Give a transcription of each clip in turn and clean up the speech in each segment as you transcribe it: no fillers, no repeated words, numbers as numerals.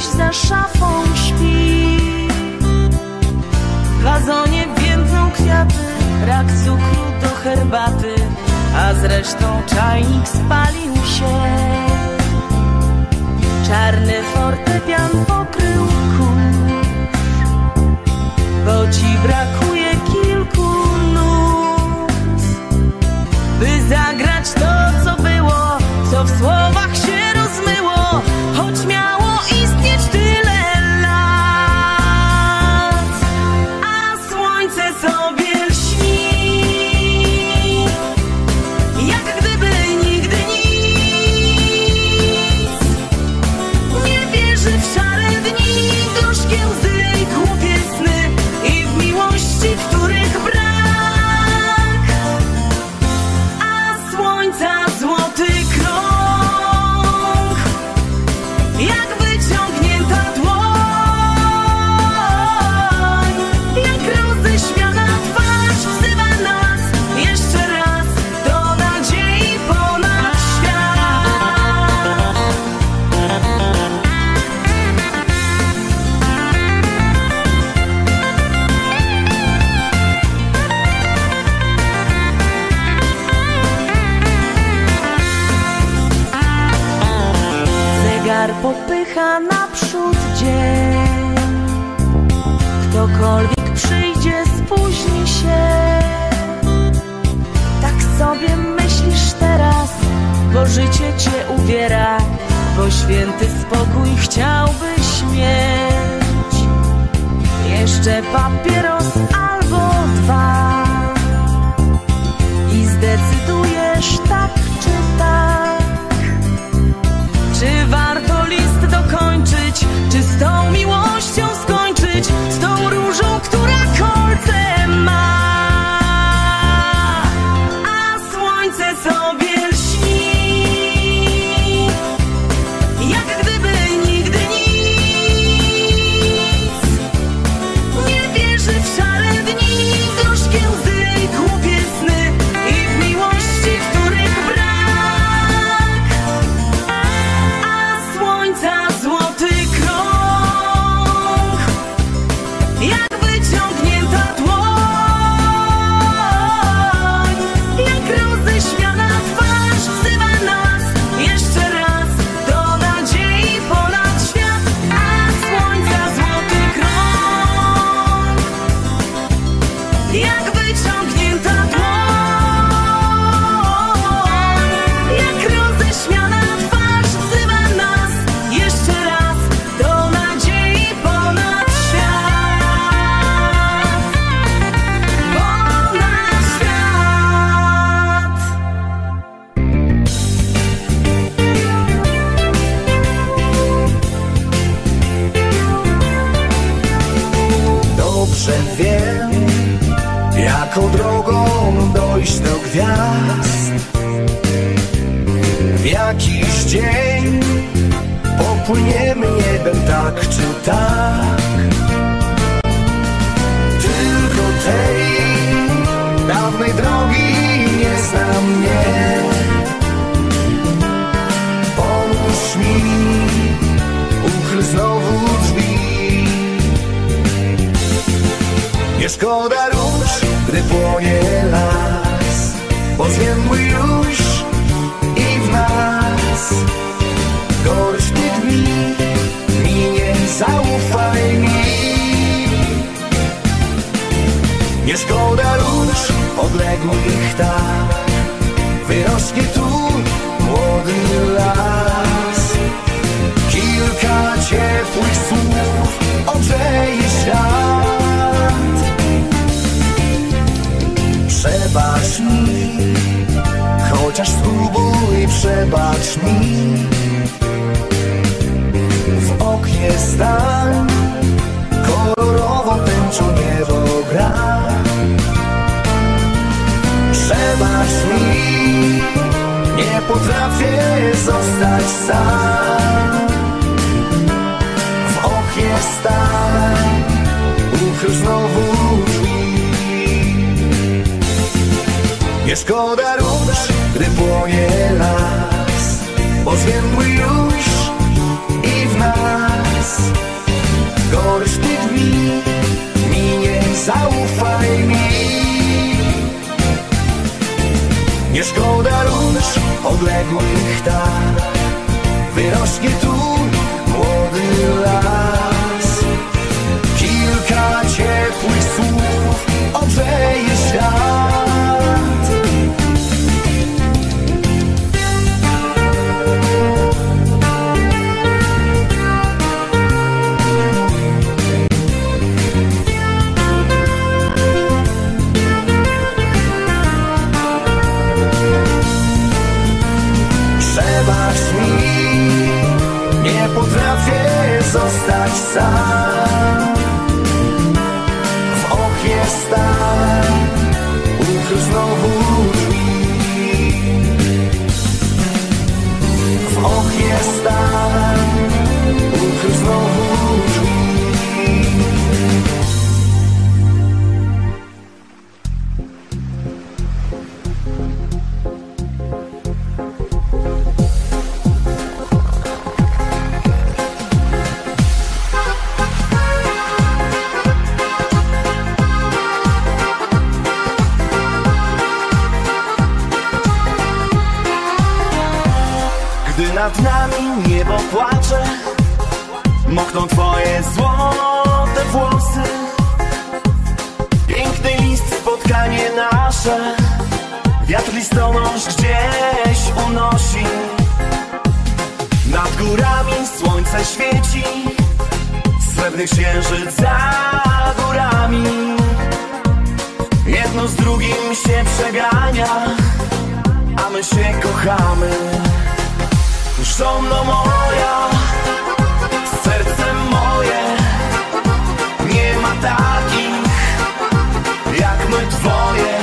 dziś za szafą śpi. W wazonie więdną kwiaty, rak cukru do herbaty, a zresztą czajnik spalił się. Czarny fortepian pokrył kół, bo ci brakuje kilku nut, by zagrać to, co było, co w słowach się rozmyło, choć miało istnieć tyle lat. A słońce sobie lśni, jak gdyby nigdy nic. Nie wierzy w szare dni, gorzkie łzy i głupie sny, i w miłości, których brak. A słońca złoty krok, jak wyciągnięta dłoń, jak roześmiana twarz wzywa nas jeszcze raz do nadziei ponad świat. Zegar popycha naprzód dzień, ktokolwiek przyjdzie, spóźni się. Tak sobie myślisz teraz, bo życie cię uwiera, bo święty spokój chciałbyś mieć. Jeszcze papieros albo dwa i zdecydujesz tak czy tak. Czy warto list dokończyć, czy z tą miłością skończyć, z tą różą, która kolce ma? A słońce sobie lśni, jak gdyby nigdy nic. Nie wierzy w szare dni, gorzkie łzy i głupie sny, i w miłości, których brak. Gdy płonie las, bo zwiędły już i w nas czas. Gorsz tych dni minie, zaufaj mi. Nie szkoda róż odległych tak, wyrośnie tu młody las. Kilka ciepłych słów ogrzeje świat. Zostać sam, w oknie stale ukrył znowu drzwi. W oknie stale ukrył znowu drzwi. Nad nami niebo płacze, mokną twoje złote włosy. Piękny list, spotkanie nasze, wiatr listonosz gdzieś unosi. Nad górami słońce świeci, srebrny księżyc za górami. Jedno z drugim się przegania, a my się kochamy. Żono moja, serce moje, nie ma takich jak my twoje,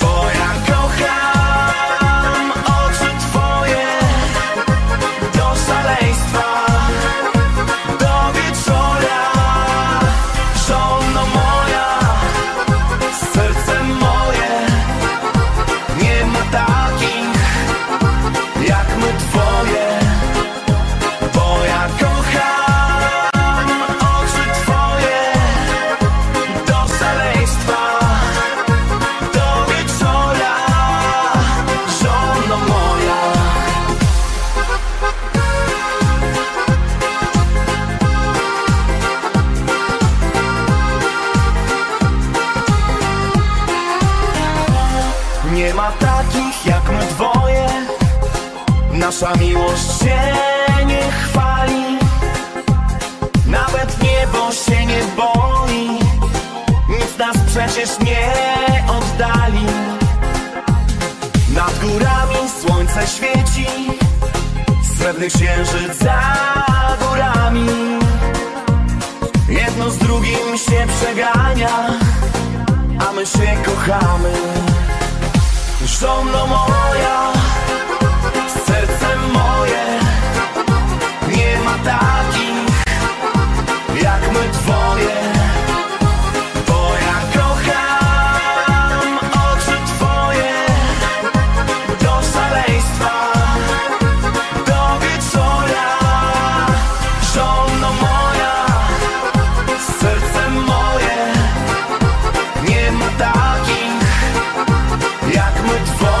bo ja kocham oczy twoje, do szaleństwa, do wieczora. Żono moja, serce moje, nie ma takich jak my twoje, bo ja kocham oczy twoje, do szaleństwa, do wieczora, żono moja. Nie ma takich jak my dwoje, nasza miłość się nie chwali, nawet niebo się nie boi, nic nas przecież nie oddali. Nad górami słońce świeci, srebrny księżyc za górami. Jedno z drugim się przegania, a my się kochamy. Żono moja, serce moje, nie ma takich jak my twoje, bo ja kocham oczy twoje, do szaleństwa, do wieczora. Żono moja, serce moje, nie ma takich jak my twoje.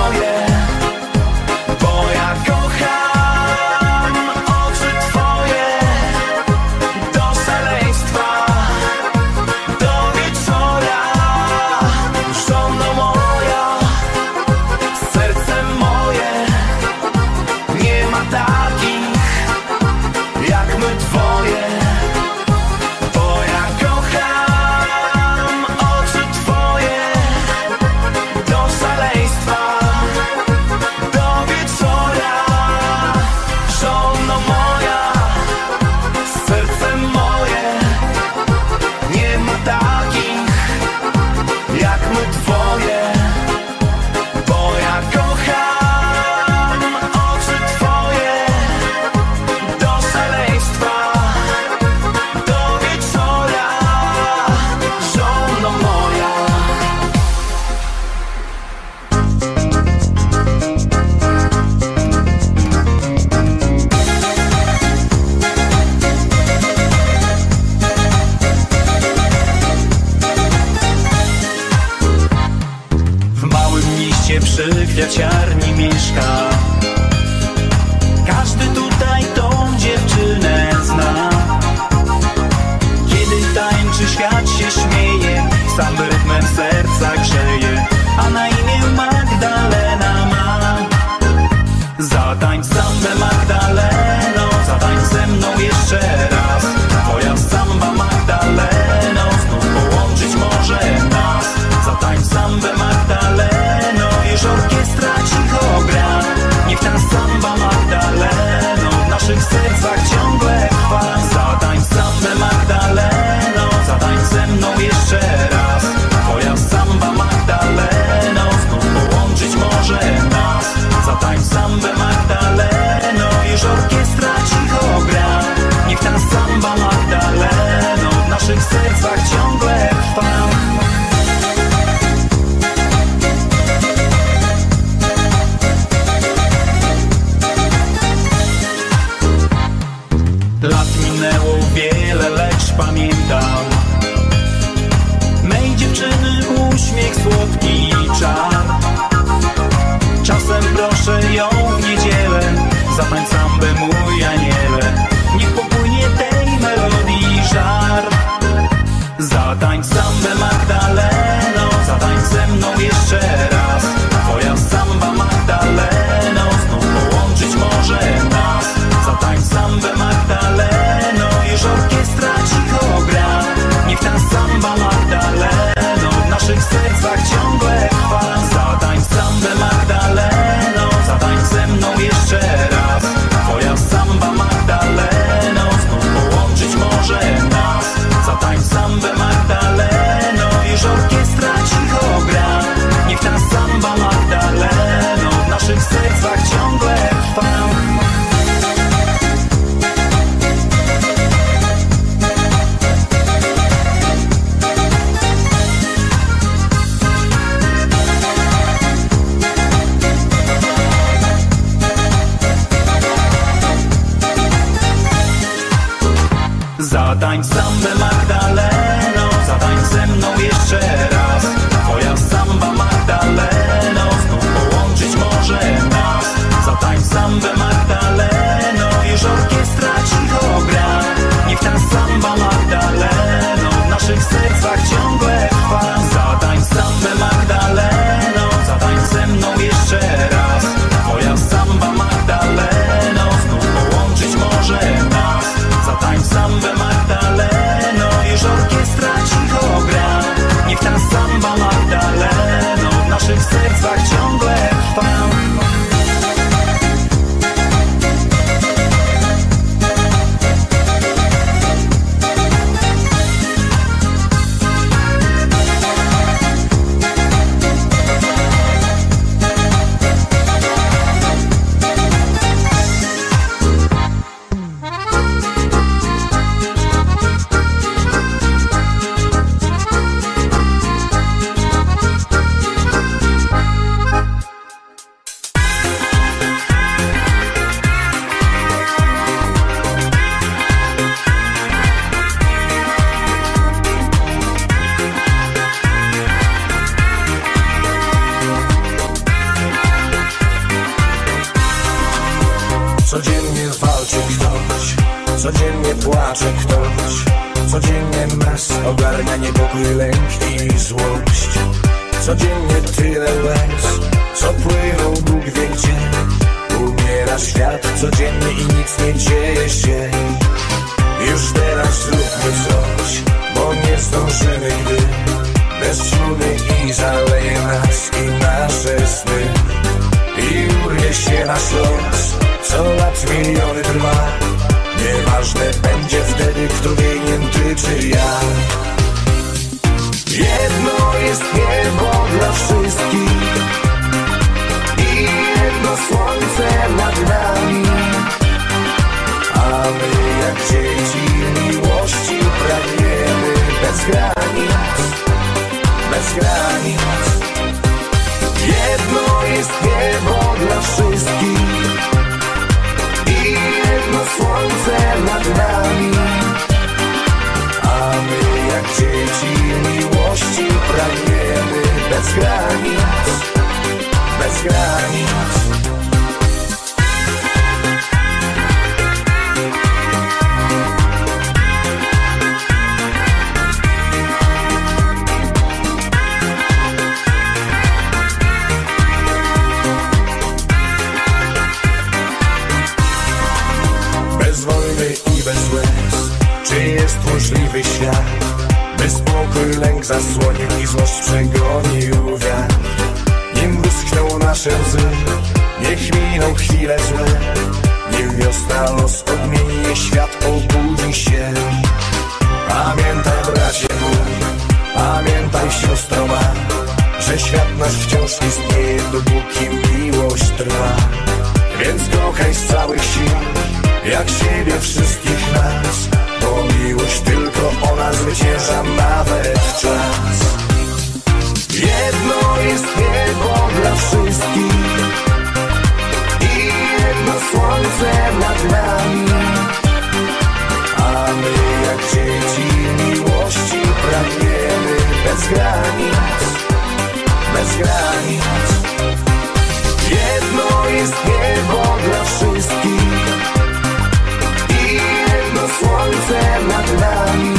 przy kwiaciarni mieszka. Każdy tutaj tą dziewczynę zna. Kiedy tańczy, świat się śmieje, sam rytmem serca grzeje, a na imię Magdalena ma. Zatańcz za mnie, Magdaleno, zatańcz ze mną jeszcze raz. Moja samba, Magdaleno, znów połączyć może nas. Zatańcz sambę, Magdaleno, już orkiestra cicho gra. Niech ta samba, Magdaleno, w naszych sercach ciągle trwa. Zatańcz sambę, Magdaleno, zatańcz ze mną jeszcze raz. Moja samba, Magdaleno, znów połączyć może nas. Zatańcz sambę, Magdaleno, już orkiestra cicho gra. Niech ta samba, Magdaleno, w naszych sercach ciągle trwa. Lat minęło wiele, lecz pamiętam mej dziewczyny uśmiech, słodki czar. Czasem proszę ją w niedzielę, zatańcz sambę, mój aniele, niech popłynie tej melodii żar. Zatańcz sambę, Magdaleno, zatańcz ze mną jeszcze raz. Twoja samba, Magdaleno, znów połączyć może nas. Zatańcz sambę, Magdaleno, już orkiestra cicho gra. Niech ta samba, Magdaleno, w naszych sercach ciągle trwa. Zatańcz sambę, Magdaleno, zatańcz ze mną jeszcze raz. Twoja samba, Magdaleno, znów połączyć może nas. Zatańcz sambę, Magdaleno, już orkiestra cicho gra. Niech ta samba, Magdaleno, w naszych sercach ciągle trwa. Zatańcz sambę, Magdaleno, zatańcz ze mną jeszcze raz. Twoja samba, Magdaleno, znów połączyć może nas. Zatańcz sambę, Magdaleno, już orkiestra cicho gra. Niech ta samba, Magdaleno, w naszych sercach ciągle trwa. Zatańcz sambę, Magdaleno, zatańcz ze mną jeszcze raz. Twoja samba, Magdaleno, znów połączyć może nas. Zatańcz sambę, Magdaleno, już orkiestra cicho gra. Niech ta samba, Magdaleno, w naszych sercach ciągle trwa. Bez granic, bez i złość przegonił wiatr. Nim wyschną nasze łzy, niech miną chwile złe, niech wiosna los odmieni, świat obudzi się. Pamiętaj, bracie mój, pamiętaj, siostro ma, że świat nasz wciąż istnieje, dopóki miłość trwa. Więc kochaj z całych sił, jak siebie wszystkich nas, bo miłość tylko ona zwycięża nawet czas. Jedno jest niebo dla wszystkich i jedno słońce nad nami, a my jak dzieci miłości pragniemy bez granic, bez granic. Jedno jest niebo dla wszystkich i jedno słońce nad nami,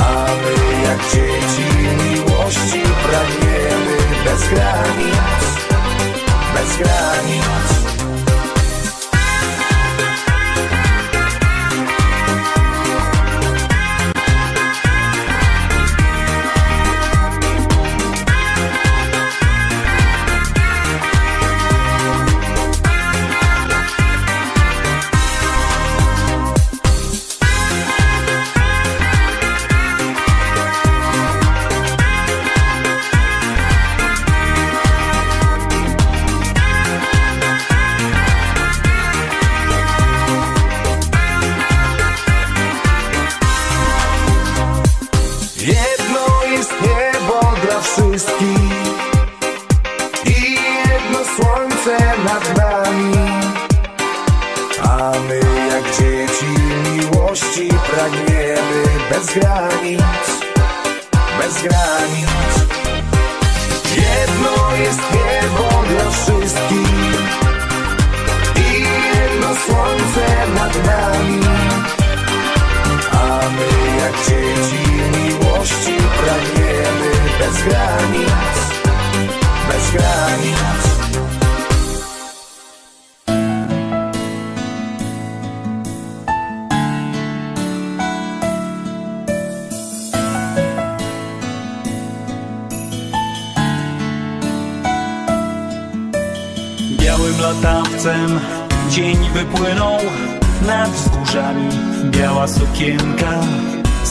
a my jak dzieci miłości pragniemy bez granic, bez granic.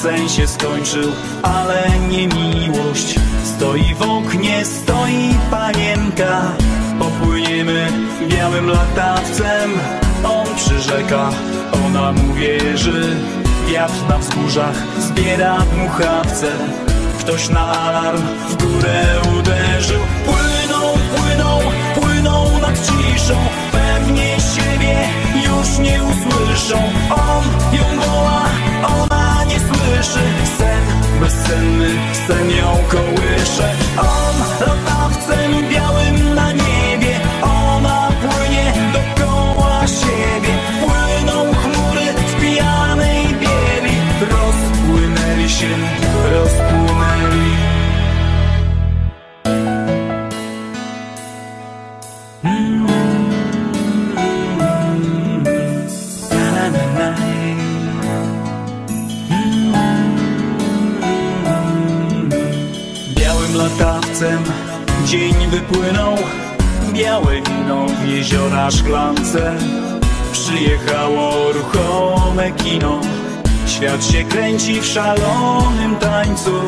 Sen się skończył, ale nie miłość. Stoi w oknie, stoi panienka. Popłyniemy białym latawcem. On przyrzeka, ona mu wierzy. Wiatr na wzgórzach zbiera dmuchawce. Ktoś na alarm w górę uderzył. Płyną, płyną, płyną nad ciszą. Pewnie siebie już nie usłyszą. On ją woła, ona nie słyszy. Sen bezsenny, sen ją kołysze. On latawcem białym na niebie, ona płynie dookoła siebie. Płyną chmury w pijanej bieli. Rozpłynęli się, rozpłynęli. Dzień wypłynął, białe wino w jeziora szklance. Przyjechało ruchome kino. Świat się kręci w szalonym tańcu.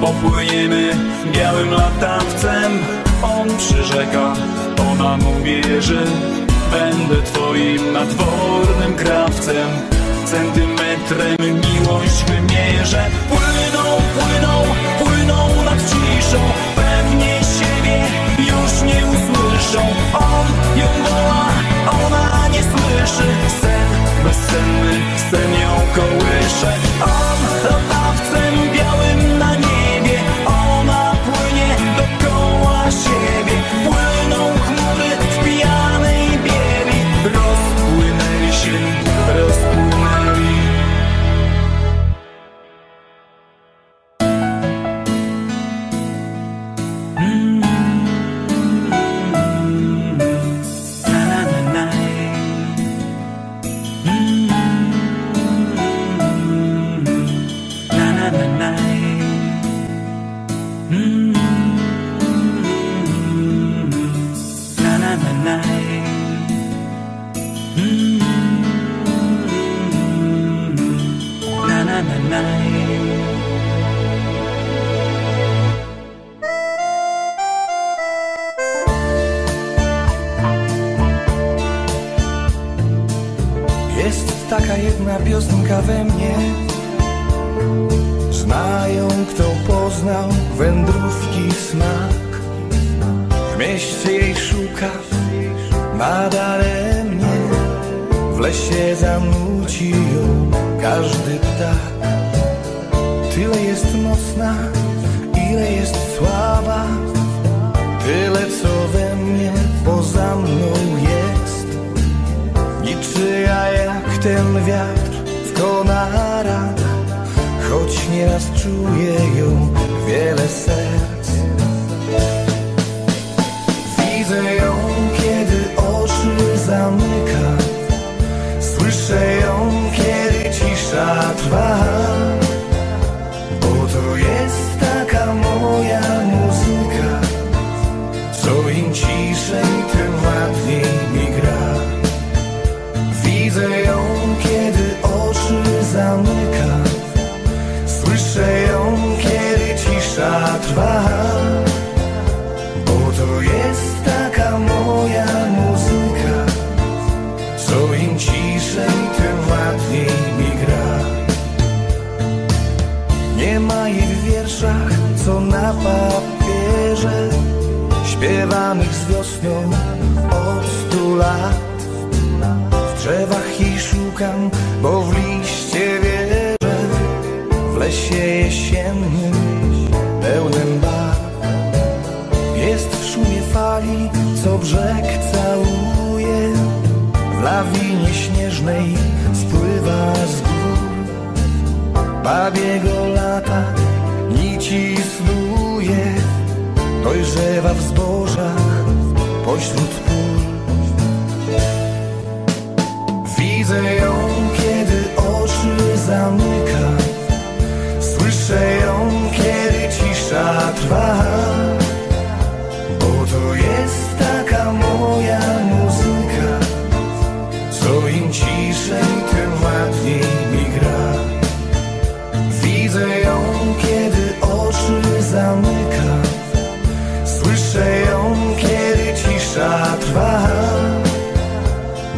Popłyniemy białym latawcem. On przyrzeka, ona mu wierzy. Będę twoim nadwornym krawcem. Centymetrem miłość wymierzę. Płyną, płyną, płyną nad ciszą. Pewnie siebie już nie usłyszą. On ją woła, ona nie słyszy. Sen bezsenny, sen ją kołysze. On latawcem białym na niebie, ona płynie dookoła siebie. Płyną chmury w pijanej bieli. Rozpłynęli się, rozpłynęli. Jest taka jedna piosenka we mnie, znają kto poznał wędrówki smak. W mieście jej szukasz nadaremnie, w lesie zanuci ją każdy ptak. Tyle jest mocna, ile jest słaba, tyle co we mnie poza mną jest. Niczyja jak ten wiatr w konarach, choć nieraz czuje ją wiele serc. Widzę ją, kiedy oczy zamyka, słyszę ją, kiedy cisza trwa. Bo to jest taka moja muzyka, co im ciszej, tym ładniej mi gra. Widzę ją, kiedy oczy zamyka, słyszę ją, kiedy cisza trwa. Bo to jest taka moja muzyka, co im ciszej, tym ładniej mi gra. Nie ma jej w wierszach, co na papierze, śpiewanych z wiosną od 100 lat. W drzewach jej szukam, bo w liście wierzę, w lesie jesiennym pełnym bar. Jest w szumie fali, co brzeg całuje, w lawinie śnieżnej spływa z gór. Babiego lata nici snuje, dojrzewa w zbożach pośród pól. Widzę ją, kiedy oczy zamyka, słyszę ją, kiedy cisza trwa. Bo to jest taka moja muzyka, co im ciszej, tym ładniej mi gra. Widzę ją, kiedy oczy zamyka, słyszę ją, kiedy cisza trwa.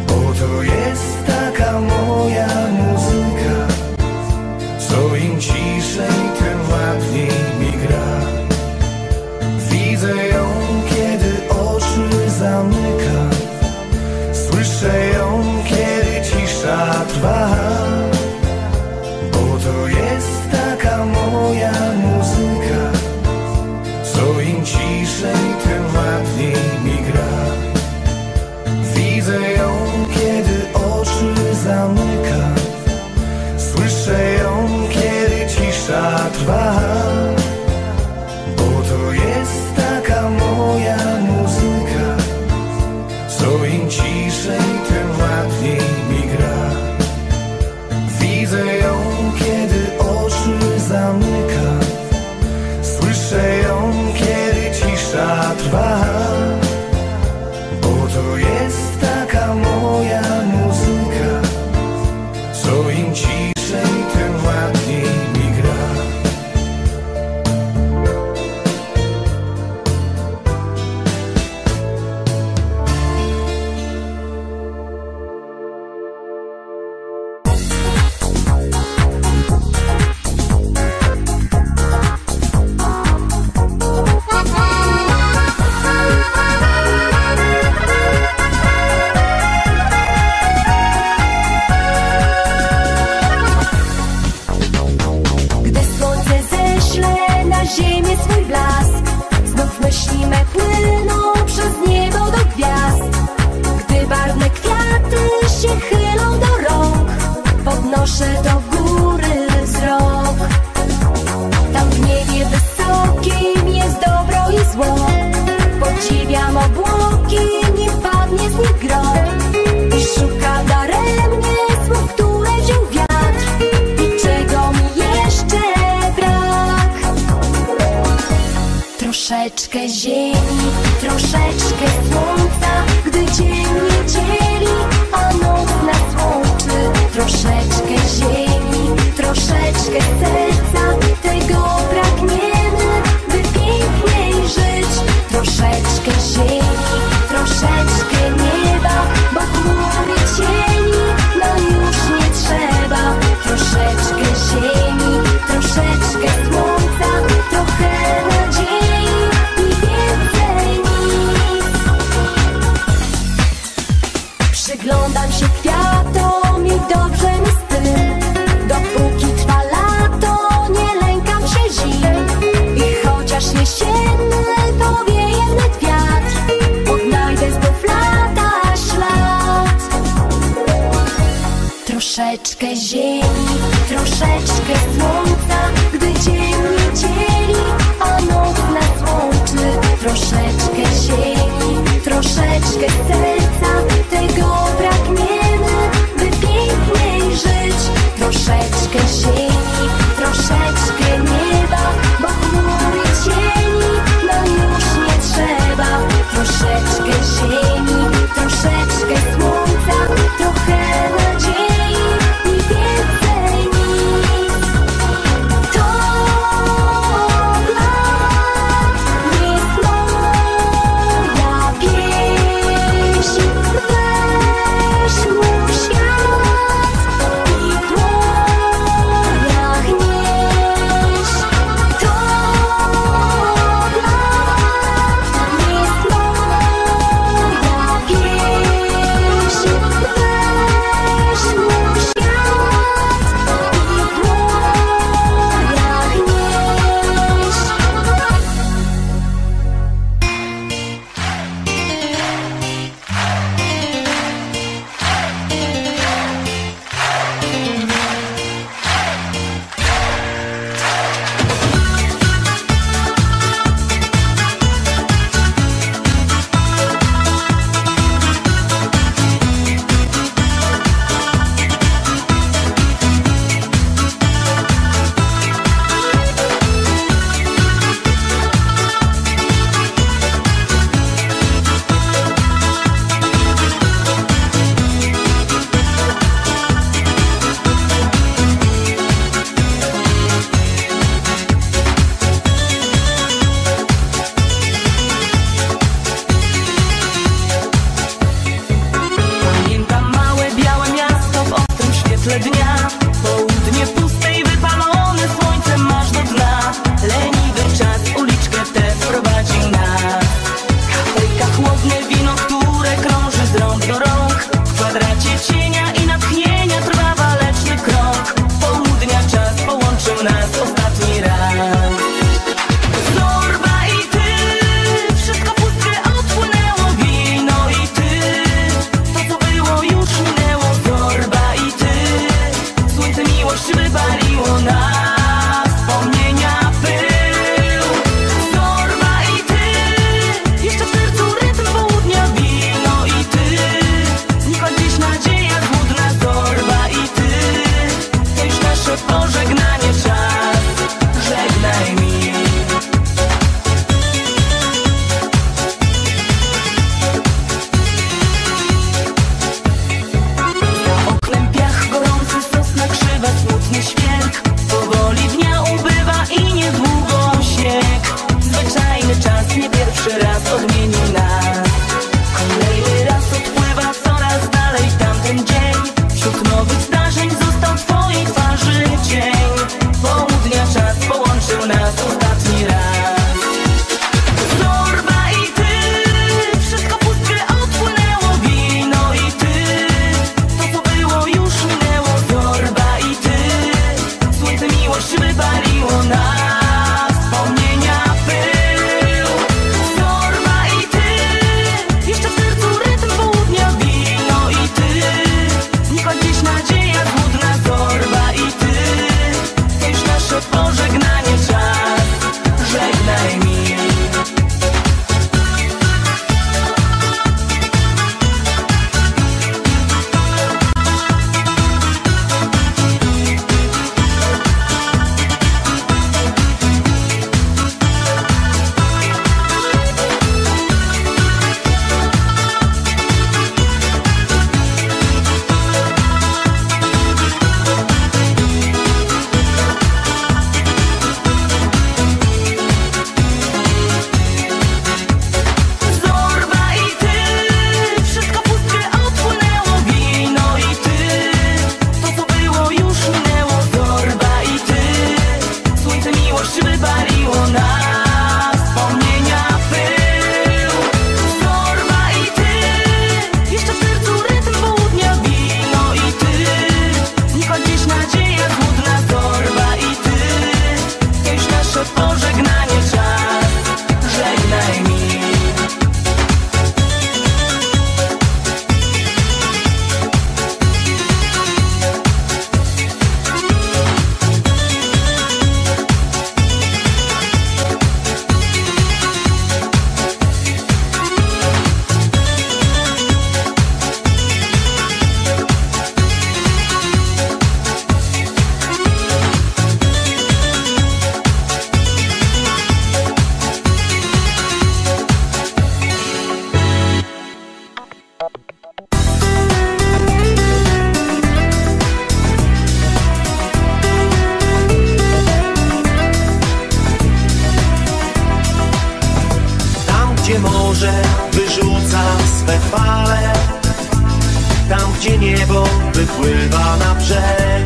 Bo to jest taka moja muzyka, co im ciszej, tym ładniej mi gra. Widzę ją, kiedy oczy zamyka, słyszę ją, kiedy cisza trwa. Bo to jest taka moja muzyka, co im ciszej, tym ładniej mi gra. Widzę ją, kiedy oczy zamyka, słyszę ją, kiedy cisza trwa. Bo to jest taka moja muzyka, co im ciszej, tym ładniej mi gra. Widzę ją, kiedy oczy zamyka, słyszę ją, kiedy cisza trwa. Bo to jest taka moja muzyka, co im ciszej, tym ładniej mi gra. Troszeczkę ziemi, troszeczkę słońca, gdy dzień nie dzieli, a noc nas łączy. Troszeczkę ziemi, troszeczkę serca, tego pragniemy, by piękniej żyć. Troszeczkę ziemi, troszeczkę nieba, bo chmury cieni nam już nie trzeba. Troszeczkę ziemi, troszeczkę słońca, trochę nadziei i więcej nic. Przyglądam się kwiatom i dobrze mi z tym, dopóki trwa lato morze wyrzuca swe fale, tam gdzie niebo wypływa na brzeg,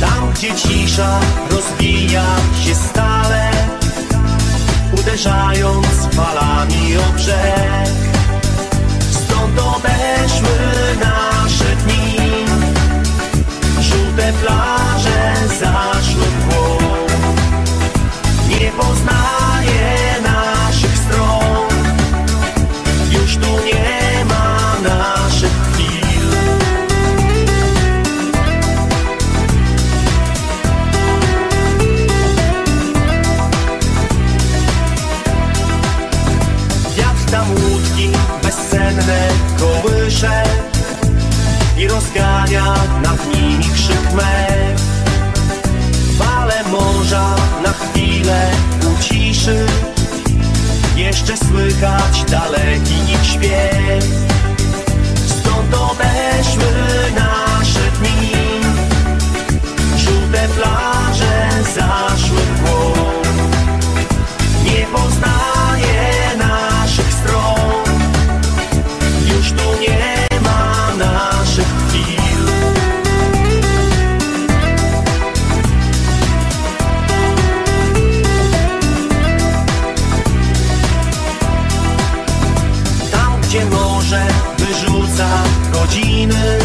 tam gdzie cisza rozbija się stale, uderzając falami o brzeg. Stąd odeszły nasze dni, żółte plaże zaszły mgłą, nie poznaje naszych stron, już tu nie ma naszych chwil. Wiatr tam łódki bezsenne kołysze i rozgania nad nimi krzyk mew. Fale morza na chwilę uciszy, jeszcze słychać daleki ich śpiew. Stąd odeszły nasze dni, żółte plaże zaszły mgłą, nie poznaje naszych stron, już tu nie ma naszych chwil. Gdzie morze wyrzuca godziny,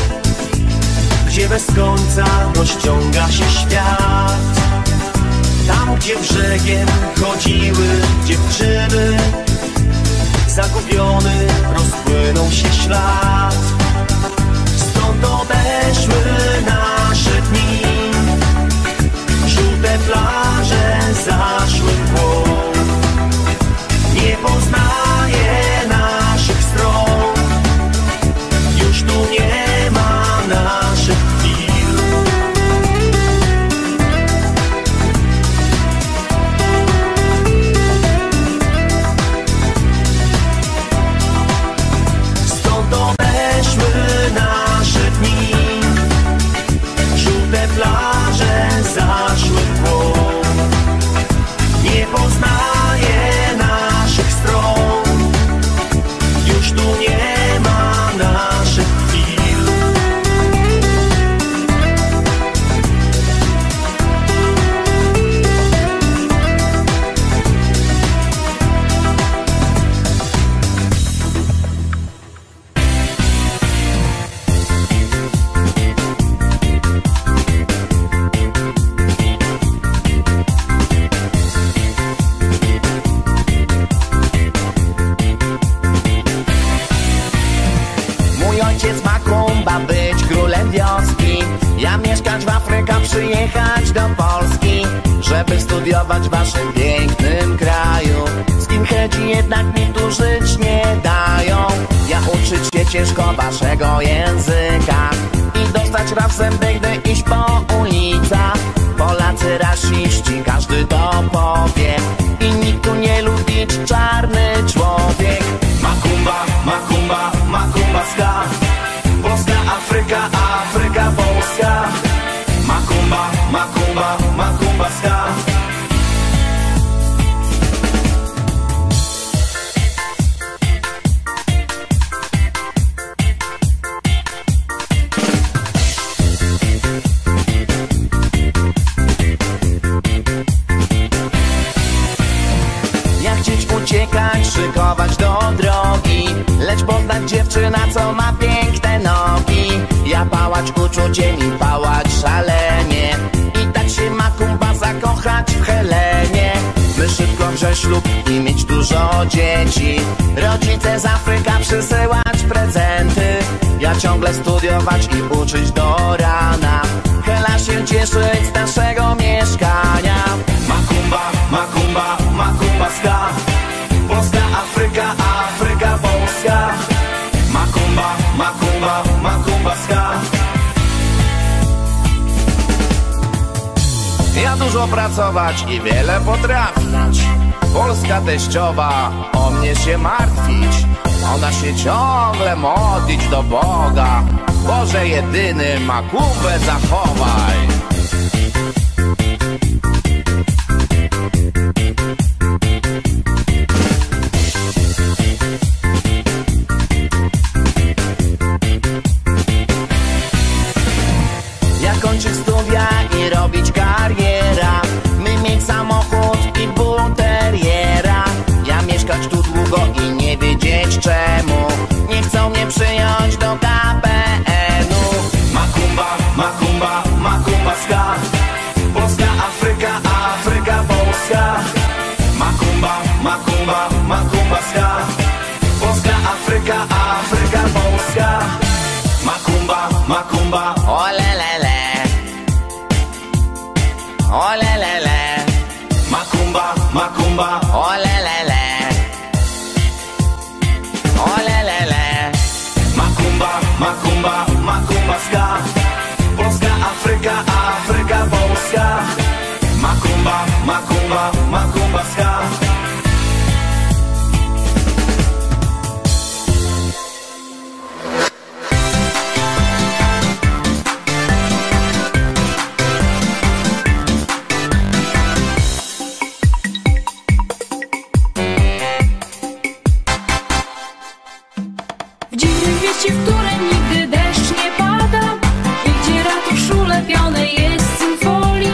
gdzie bez końca rozciąga się świat, tam gdzie brzegiem chodziły dziewczyny, zagubiony rozpłynął się ślad. Stąd odeszły nasze dni, żółte plaże zaszły mgłą, nie poznaje naszych stron, już tu nie ma naszych chwil. Stąd odeszły nasze dni, żółte plaże zaszły mgłą, nie poznaje naszych stron, już tu nie ma naszych chwil. W Afrykę przyjechać do Polski, żeby studiować w waszym pięknym kraju. Skinheadzi jednak mi tu żyć nie dają. Ja uczyć się ciężko waszego języka i dostać raf w zęby, gdy iść po ulicach. Polacy rasiści, każdy to powie i nikt tu nie lubi czarny człowiek. Makumba, makumba, makumba ska, Polska, Afryka, Afryka Polska. Makumba, makumba, makumba ska. Ja chcieć uciekać, szykować do drogi, lecz poznać dziewczyna, co ma piękne nogi. Ja pałać uczucie, mi pałać szalenie i tak się makumba zakochać w Helenie. My szybko wziąć ślub i mieć dużo dzieci, rodzice z Afryka przysyłać prezenty. Ja ciągle studiować i uczyć do rana, Hela się cieszyć z naszego mieszkania. Makumba, makumba, makumba ska, Polska, Afryka, Afryka Polska. Makumba, makumba, makumba ska. Ja dużo pracować i wiele potrafić, Polska teściowa o mnie się martwić. Ona się ciągle modlić do Boga, Boże jedyny makumbę zachowaj. Makumba, makumba ska. Polska, Afryka, Afryka, Polska. Makumba, makumba. Olelele, olelele. Makumba, makumba. Olelele, olelele. Makumba, makumba, makumba ska. Polska, Afryka, Afryka, Polska. Makumba, makumba, makumba ska. Jest symfoli,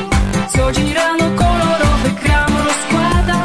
co dzień rano kolorowy kram rozkłada.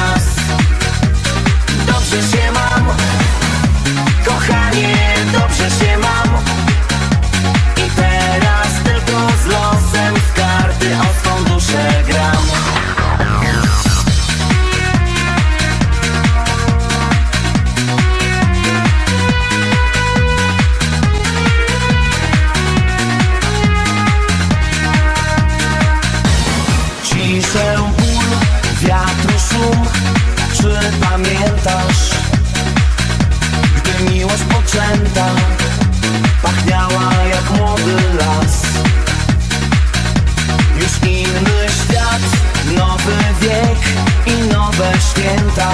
nas. Dobrze się mam, kochanie, dobrze się mam. I teraz tylko z losem w karty o swą duszę gram. Ciszę ból, wiatru szum. Czy pamiętasz, gdy miłość poczęta pachniała jak młody las? Już inny świat, nowy wiek i nowe święta.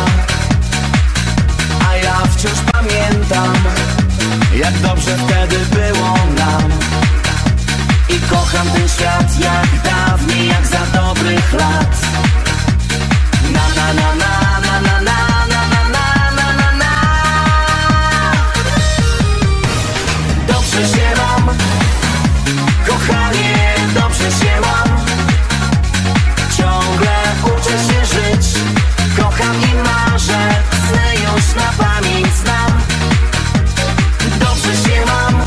A ja wciąż pamiętam, jak dobrze wtedy było nam. I kocham ten świat jak dawniej, jak za dobrych lat. Na na na na na na na na na na na na. Dobrze się mam, kochanie, dobrze się mam. Ciągle uczę się żyć, kocham i marzę, sny już na pamięć znam. Dobrze się mam,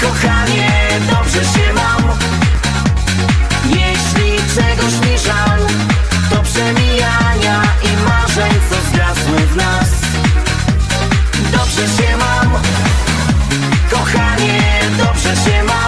kochanie, dobrze się mam. Jeśli czegoś mi żal, to przemijania i marzeń, co zgasły w nas. Dobrze się mam, kochanie, dobrze się mam.